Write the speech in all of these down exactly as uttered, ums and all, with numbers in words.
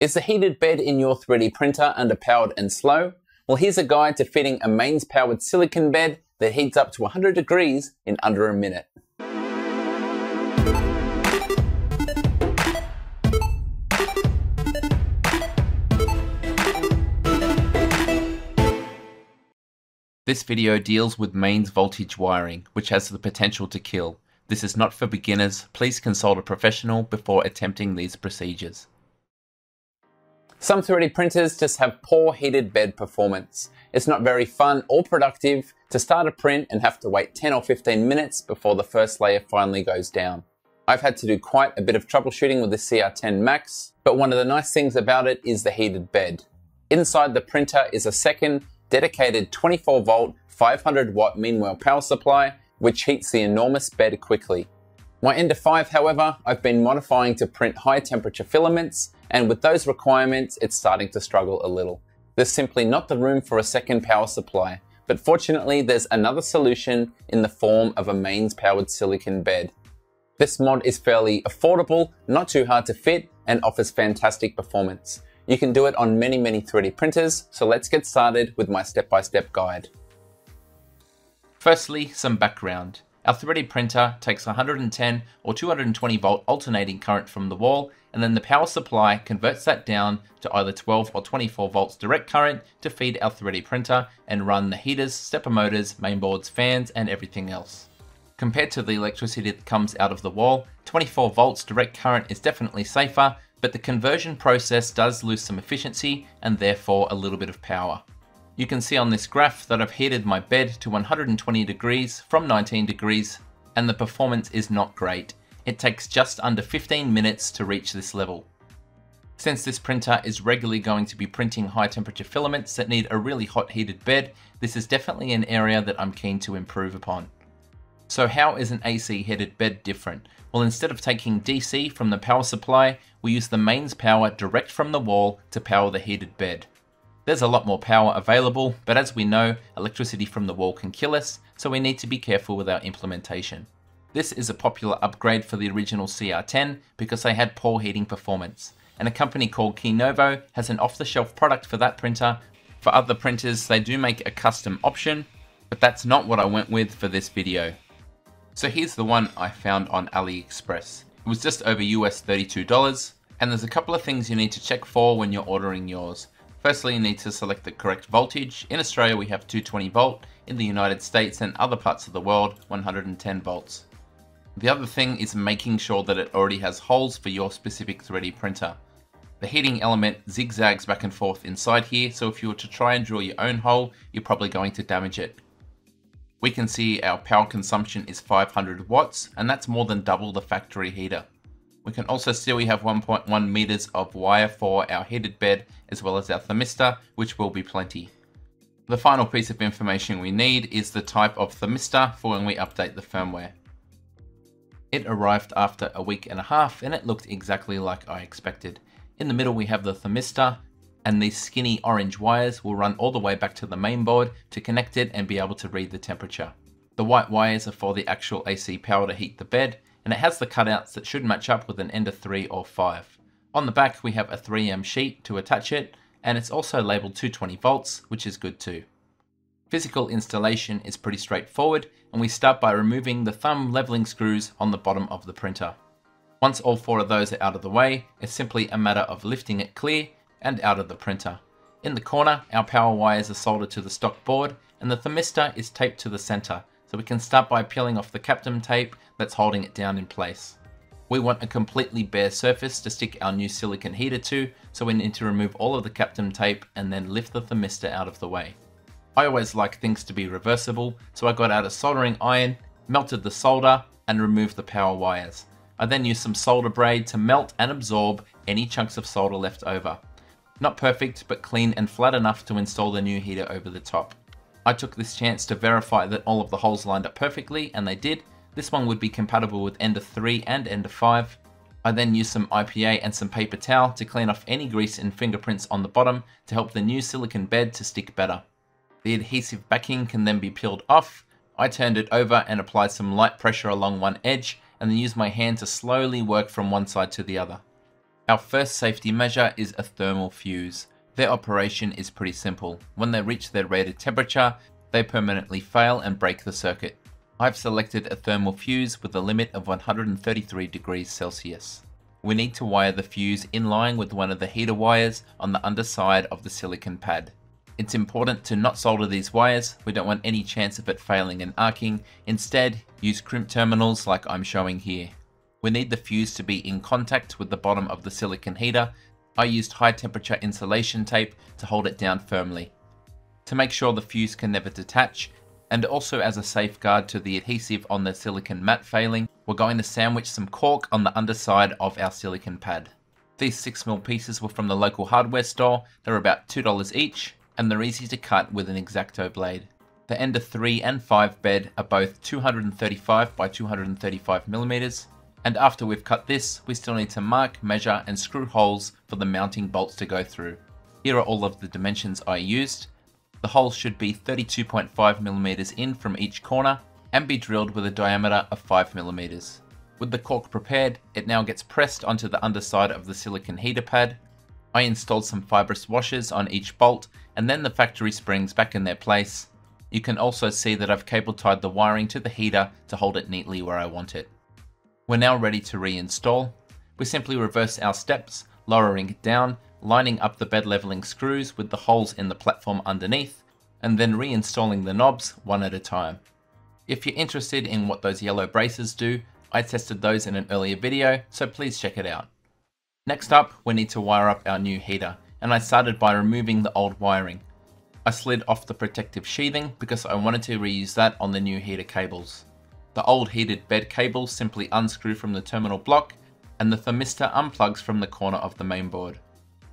Is the heated bed in your three D printer underpowered and slow? Well, here's a guide to fitting a mains powered silicon bed that heats up to one hundred degrees in under a minute. This video deals with mains voltage wiring, which has the potential to kill. This is not for beginners. Please consult a professional before attempting these procedures. Some three D printers just have poor heated bed performance. It's not very fun or productive to start a print and have to wait ten or fifteen minutes before the first layer finally goes down. I've had to do quite a bit of troubleshooting with the C R ten Max, but one of the nice things about it is the heated bed. Inside the printer is a second dedicated twenty-four volt, five hundred watt Meanwell power supply, which heats the enormous bed quickly. My Ender five, however, I've been modifying to print high temperature filaments, and with those requirements, it's starting to struggle a little. There's simply not the room for a second power supply, but fortunately there's another solution in the form of a mains powered silicon bed. This mod is fairly affordable, not too hard to fit, and offers fantastic performance. You can do it on many, many three D printers, so let's get started with my step-by-step guide. Firstly, some background. Our three D printer takes one hundred ten or two hundred twenty volt alternating current from the wall, and then the power supply converts that down to either twelve or twenty-four volts direct current to feed our three D printer and run the heaters, stepper motors, mainboards, fans, and everything else. Compared to the electricity that comes out of the wall, twenty-four volts direct current is definitely safer, but the conversion process does lose some efficiency and therefore a little bit of power. You can see on this graph that I've heated my bed to one hundred twenty degrees from nineteen degrees, and the performance is not great. It takes just under fifteen minutes to reach this level. Since this printer is regularly going to be printing high temperature filaments that need a really hot heated bed, this is definitely an area that I'm keen to improve upon. So how is an A C heated bed different? Well, instead of taking D C from the power supply, we use the mains power direct from the wall to power the heated bed. There's a lot more power available, but as we know, electricity from the wall can kill us, so we need to be careful with our implementation. This is a popular upgrade for the original C R ten because they had poor heating performance, and a company called Keenovo has an off-the-shelf product for that printer. For other printers, they do make a custom option, but that's not what I went with for this video. So here's the one I found on AliExpress. It was just over U S thirty-two dollars, and there's a couple of things you need to check for when you're ordering yours. Firstly, you need to select the correct voltage. In Australia, we have two hundred twenty volt. In the United States and other parts of the world, one hundred ten volts. The other thing is making sure that it already has holes for your specific three D printer. The heating element zigzags back and forth inside here, so if you were to try and drill your own hole, you're probably going to damage it. We can see our power consumption is five hundred watts, and that's more than double the factory heater. We can also see we have one point one meters of wire for our heated bed, as well as our thermistor, which will be plenty. The final piece of information we need is the type of thermistor for when we update the firmware. It arrived after a week and a half, and it looked exactly like I expected. In the middle we have the thermistor, and these skinny orange wires will run all the way back to the mainboard to connect it and be able to read the temperature. The white wires are for the actual A C power to heat the bed, and it has the cutouts that should match up with an Ender three or five. On the back we have a three M sheet to attach it, and it's also labelled two hundred twenty volts, which is good too. Physical installation is pretty straightforward, and we start by removing the thumb levelling screws on the bottom of the printer. Once all four of those are out of the way, it's simply a matter of lifting it clear and out of the printer. In the corner, our power wires are soldered to the stock board, and the thermistor is taped to the centre, so we can start by peeling off the captum tape that's holding it down in place. We want a completely bare surface to stick our new silicon heater to, so we need to remove all of the captum tape and then lift the thermistor out of the way. I always like things to be reversible, so I got out a soldering iron, melted the solder, and removed the power wires. I then used some solder braid to melt and absorb any chunks of solder left over. Not perfect, but clean and flat enough to install the new heater over the top. I took this chance to verify that all of the holes lined up perfectly, and they did. This one would be compatible with Ender three and Ender five. I then used some I P A and some paper towel to clean off any grease and fingerprints on the bottom to help the new silicon bed to stick better. The adhesive backing can then be peeled off. I turned it over and applied some light pressure along one edge, and then used my hand to slowly work from one side to the other. Our first safety measure is a thermal fuse. Their operation is pretty simple. When they reach their rated temperature, they permanently fail and break the circuit. I've selected a thermal fuse with a limit of one hundred thirty-three degrees Celsius. We need to wire the fuse in line with one of the heater wires on the underside of the silicon pad. It's important to not solder these wires, we don't want any chance of it failing and arcing. Instead, use crimp terminals like I'm showing here. We need the fuse to be in contact with the bottom of the silicon heater. I used high temperature insulation tape to hold it down firmly, to make sure the fuse can never detach, and also as a safeguard to the adhesive on the silicon mat failing, we're going to sandwich some cork on the underside of our silicon pad. These six millimeter pieces were from the local hardware store, they're about two dollars each, and they're easy to cut with an X-Acto blade. The Ender three and five bed are both two hundred thirty-five by two hundred thirty-five millimeters, and after we've cut this, we still need to mark, measure, and screw holes for the mounting bolts to go through. Here are all of the dimensions I used. The holes should be thirty-two point five millimeters in from each corner and be drilled with a diameter of five millimeters. With the cork prepared, it now gets pressed onto the underside of the silicon heater pad. I installed some fibrous washers on each bolt and then the factory springs back in their place. You can also see that I've cable tied the wiring to the heater to hold it neatly where I want it. We're now ready to reinstall. We simply reverse our steps, lowering it down, lining up the bed leveling screws with the holes in the platform underneath, and then reinstalling the knobs one at a time. If you're interested in what those yellow braces do, I tested those in an earlier video, so please check it out. Next up, we need to wire up our new heater, and I started by removing the old wiring. I slid off the protective sheathing because I wanted to reuse that on the new heater cables. The old heated bed cables simply unscrew from the terminal block, and the thermistor unplugs from the corner of the mainboard.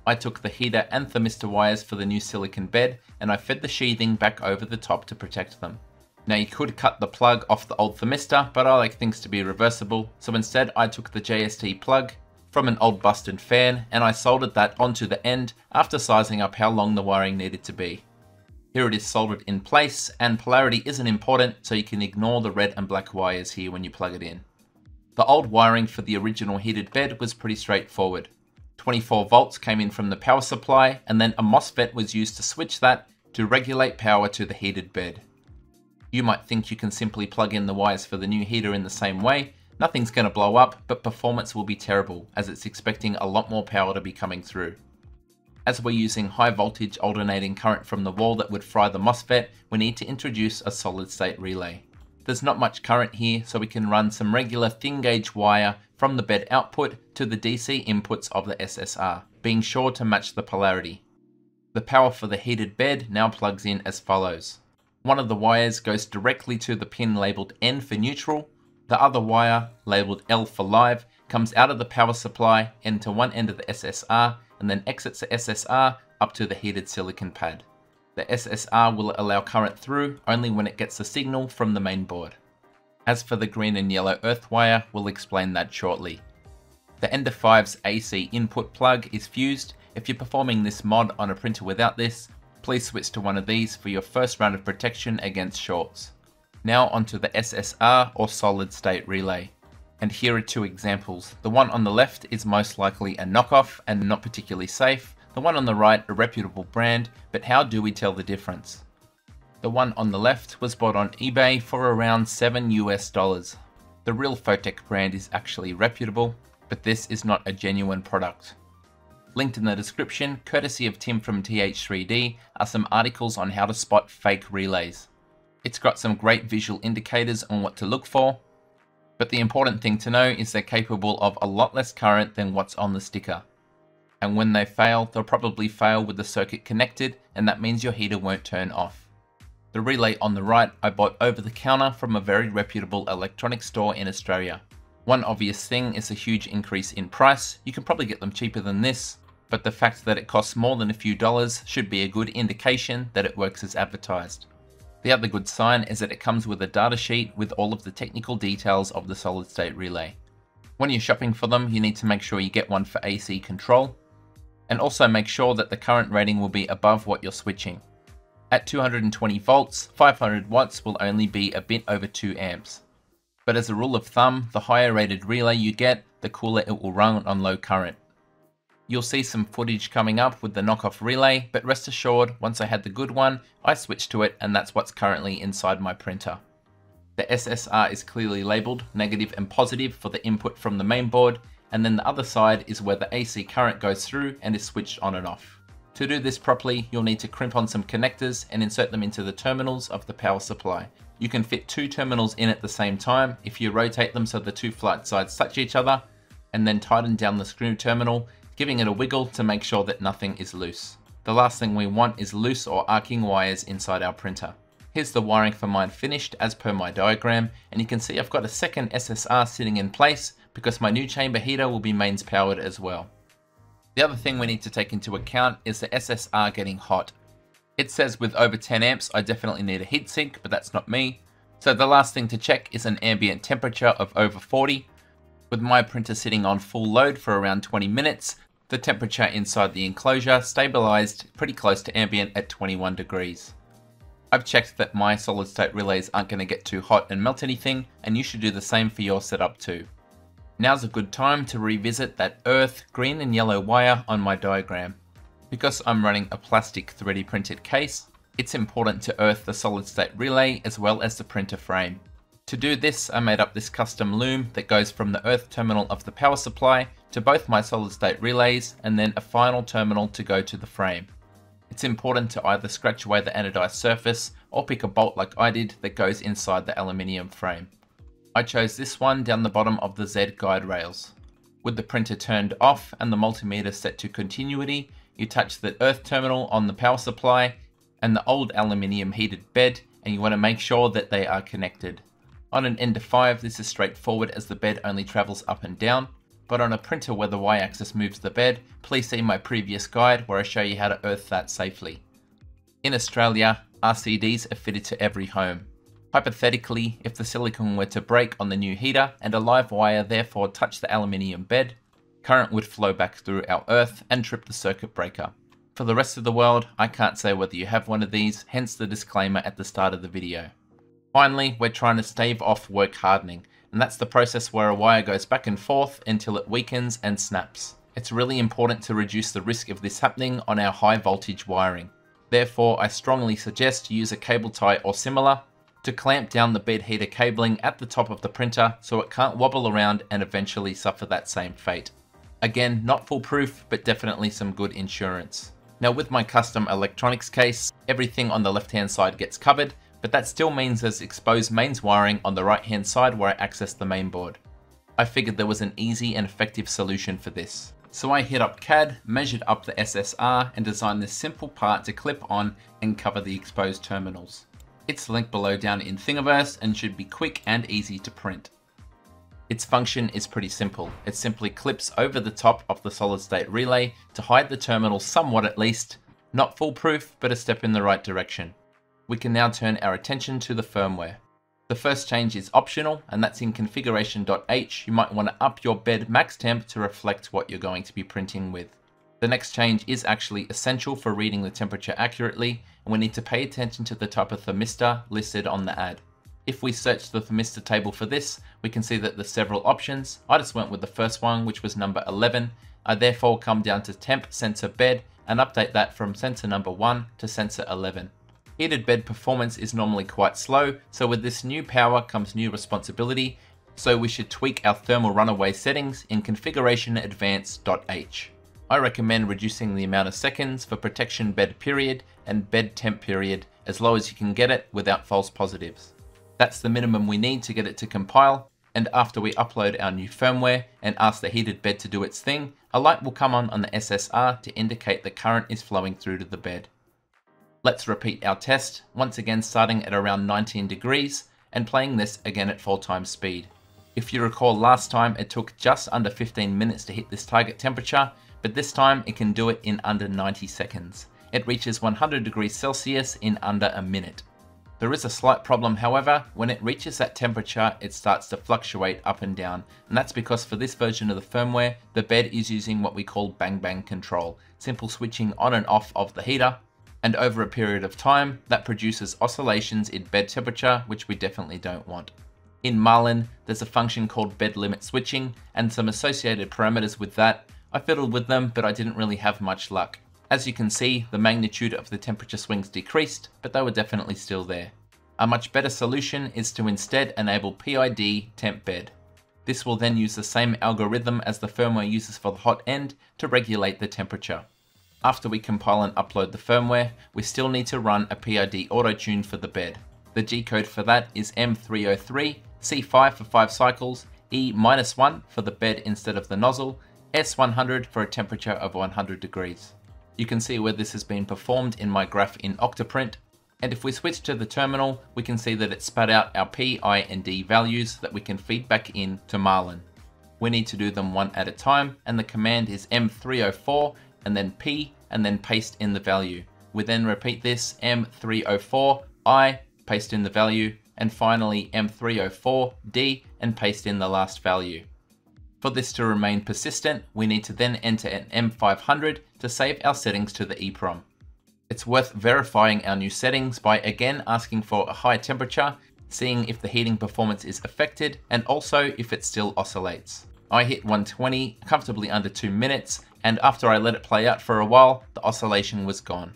I took the heater and thermistor wires for the new silicon bed and I fed the sheathing back over the top to protect them. Now you could cut the plug off the old thermistor, but I like things to be reversible, so instead I took the J S T plug from an old busted fan and I soldered that onto the end after sizing up how long the wiring needed to be. Here it is soldered in place, and polarity isn't important, so you can ignore the red and black wires here when you plug it in. The old wiring for the original heated bed was pretty straightforward. twenty-four volts came in from the power supply, and then a MOSFET was used to switch that to regulate power to the heated bed. You might think you can simply plug in the wires for the new heater in the same way, nothing's going to blow up, but performance will be terrible as it's expecting a lot more power to be coming through. As we're using high voltage alternating current from the wall that would fry the MOSFET, we need to introduce a solid state relay. There's not much current here, so we can run some regular thin gauge wire from the bed output to the D C inputs of the S S R, being sure to match the polarity. The power for the heated bed now plugs in as follows. One of the wires goes directly to the pin labelled N for neutral, the other wire, labelled L for live, comes out of the power supply into one end of the S S R and then exits the S S R up to the heated silicon pad. The S S R will allow current through only when it gets the signal from the mainboard. As for the green and yellow earth wire, we'll explain that shortly. The Ender five's A C input plug is fused. If you're performing this mod on a printer without this, please switch to one of these for your first round of protection against shorts. Now onto the S S R or solid state relay. And here are two examples. The one on the left is most likely a knockoff and not particularly safe. The one on the right, a reputable brand, but how do we tell the difference? The one on the left was bought on eBay for around seven US dollars. The real Fotek brand is actually reputable, but this is not a genuine product. Linked in the description, courtesy of Tim from T H three D, are some articles on how to spot fake relays. It's got some great visual indicators on what to look for, but the important thing to know is they're capable of a lot less current than what's on the sticker. And when they fail, they'll probably fail with the circuit connected, and that means your heater won't turn off. The relay on the right I bought over the counter from a very reputable electronics store in Australia. One obvious thing is a huge increase in price. You can probably get them cheaper than this, but the fact that it costs more than a few dollars should be a good indication that it works as advertised. The other good sign is that it comes with a data sheet with all of the technical details of the solid state relay. When you're shopping for them, you need to make sure you get one for A C control, and also make sure that the current rating will be above what you're switching. At two hundred twenty volts, five hundred watts will only be a bit over two amps. But as a rule of thumb, the higher rated relay you get, the cooler it will run on low current. You'll see some footage coming up with the knockoff relay, but rest assured, once I had the good one, I switched to it, and that's what's currently inside my printer. The S S R is clearly labeled negative and positive for the input from the mainboard, and then the other side is where the A C current goes through and is switched on and off. To do this properly, you'll need to crimp on some connectors and insert them into the terminals of the power supply. You can fit two terminals in at the same time if you rotate them so the two flat sides touch each other, and then tighten down the screw terminal, giving it a wiggle to make sure that nothing is loose. The last thing we want is loose or arcing wires inside our printer. Here's the wiring for mine finished as per my diagram, and you can see I've got a second S S R sitting in place because my new chamber heater will be mains powered as well. The other thing we need to take into account is the S S R getting hot. It says with over ten amps, I definitely need a heatsink, but that's not me. So the last thing to check is an ambient temperature of over forty. With my printer sitting on full load for around twenty minutes, the temperature inside the enclosure stabilized pretty close to ambient at twenty-one degrees. I've checked that my solid state relays aren't going to get too hot and melt anything, and you should do the same for your setup too. Now's a good time to revisit that earth, green and yellow wire on my diagram. Because I'm running a plastic three D printed case, it's important to earth the solid state relay as well as the printer frame. To do this, I made up this custom loom that goes from the earth terminal of the power supply to both my solid state relays, and then a final terminal to go to the frame. It's important to either scratch away the anodized surface or pick a bolt like I did that goes inside the aluminium frame. I chose this one down the bottom of the Z guide rails. With the printer turned off and the multimeter set to continuity, you touch the earth terminal on the power supply and the old aluminium heated bed, and you want to make sure that they are connected. On an Ender five, this is straightforward as the bed only travels up and down, but on a printer where the y-axis moves the bed, please see my previous guide where I show you how to earth that safely. In Australia, R C Ds are fitted to every home. Hypothetically, if the silicone were to break on the new heater and a live wire therefore touched the aluminium bed, current would flow back through our earth and trip the circuit breaker. For the rest of the world, I can't say whether you have one of these, hence the disclaimer at the start of the video. Finally, we're trying to stave off work hardening, and that's the process where a wire goes back and forth until it weakens and snaps. It's really important to reduce the risk of this happening on our high voltage wiring. Therefore, I strongly suggest you use a cable tie or similar to clamp down the bed heater cabling at the top of the printer so it can't wobble around and eventually suffer that same fate. Again, not foolproof, but definitely some good insurance. Now with my custom electronics case, everything on the left hand side gets covered, but that still means there's exposed mains wiring on the right hand side where I access the mainboard. I figured there was an easy and effective solution for this. So I hit up C A D, measured up the S S R and designed this simple part to clip on and cover the exposed terminals. It's linked below down in Thingiverse and should be quick and easy to print. Its function is pretty simple. It simply clips over the top of the solid state relay to hide the terminal somewhat at least. Not foolproof, but a step in the right direction. We can now turn our attention to the firmware. The first change is optional, and that's in configuration.h. You might want to up your bed max temp to reflect what you're going to be printing with. The next change is actually essential for reading the temperature accurately, and we need to pay attention to the type of thermistor listed on the ad. If we search the thermistor table for this, we can see that there's several options. I just went with the first one, which was number eleven. I therefore come down to temp sensor bed and update that from sensor number one to sensor eleven. Heated bed performance is normally quite slow, so with this new power comes new responsibility, so we should tweak our thermal runaway settings in configuration advanced dot h. I recommend reducing the amount of seconds for protection bed period and bed temp period as low as you can get it without false positives. That's the minimum we need to get it to compile, and after we upload our new firmware and ask the heated bed to do its thing, a light will come on on the S S R to indicate the current is flowing through to the bed. Let's repeat our test, once again starting at around nineteen degrees and playing this again at four times speed. If you recall last time it took just under fifteen minutes to hit this target temperature, but this time it can do it in under ninety seconds. It reaches one hundred degrees Celsius in under a minute. There is a slight problem however, when it reaches that temperature it starts to fluctuate up and down, and that's because for this version of the firmware, the bed is using what we call bang bang control, simple switching on and off of the heater, and over a period of time that produces oscillations in bed temperature, which we definitely don't want. In Marlin, there's a function called bed limit switching and some associated parameters with that. I fiddled with them, but I didn't really have much luck. As you can see, the magnitude of the temperature swings decreased, but they were definitely still there. A much better solution is to instead enable P I D temp bed. This will then use the same algorithm as the firmware uses for the hot end to regulate the temperature. After we compile and upload the firmware, we still need to run a P I D auto-tune for the bed. The G-code for that is M three oh three, C five for five cycles, E one for the bed instead of the nozzle, S one hundred for a temperature of one hundred degrees. You can see where this has been performed in my graph in Octoprint, and if we switch to the terminal, we can see that it spat out our P, I, and D values that we can feed back in to Marlin. We need to do them one at a time, and the command is M three oh four, and then P, and then paste in the value. We then repeat this, M three oh four, I, paste in the value, and finally M three oh four, D, and paste in the last value. For this to remain persistent, we need to then enter an M five hundred to save our settings to the EEPROM. It's worth verifying our new settings by again asking for a high temperature, seeing if the heating performance is affected, and also if it still oscillates. I hit one twenty, comfortably under two minutes, and after I let it play out for a while, the oscillation was gone.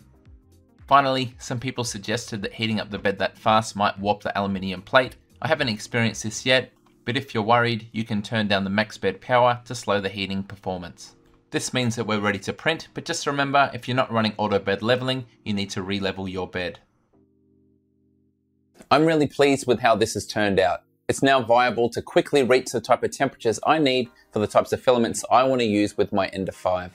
Finally, some people suggested that heating up the bed that fast might warp the aluminium plate. I haven't experienced this yet, but if you're worried, you can turn down the max bed power to slow the heating performance. This means that we're ready to print, but just remember, if you're not running auto bed leveling, you need to re-level your bed. I'm really pleased with how this has turned out. It's now viable to quickly reach the type of temperatures I need for the types of filaments I want to use with my Ender five.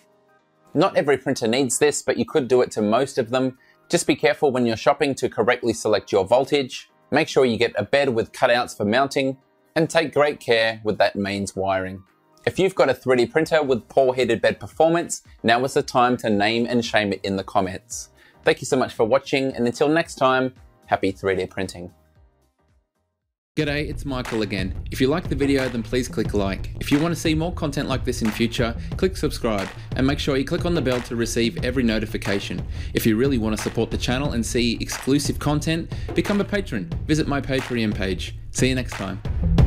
Not every printer needs this, but you could do it to most of them. Just be careful when you're shopping to correctly select your voltage, make sure you get a bed with cutouts for mounting, and take great care with that mains wiring. If you've got a three D printer with poor heated bed performance, now is the time to name and shame it in the comments. Thank you so much for watching, and until next time, happy three D printing. G'day, it's Michael again. If you like the video, then please click like. If you want to see more content like this in future, click subscribe and make sure you click on the bell to receive every notification. If you really want to support the channel and see exclusive content, become a patron. Visit my Patreon page. See you next time.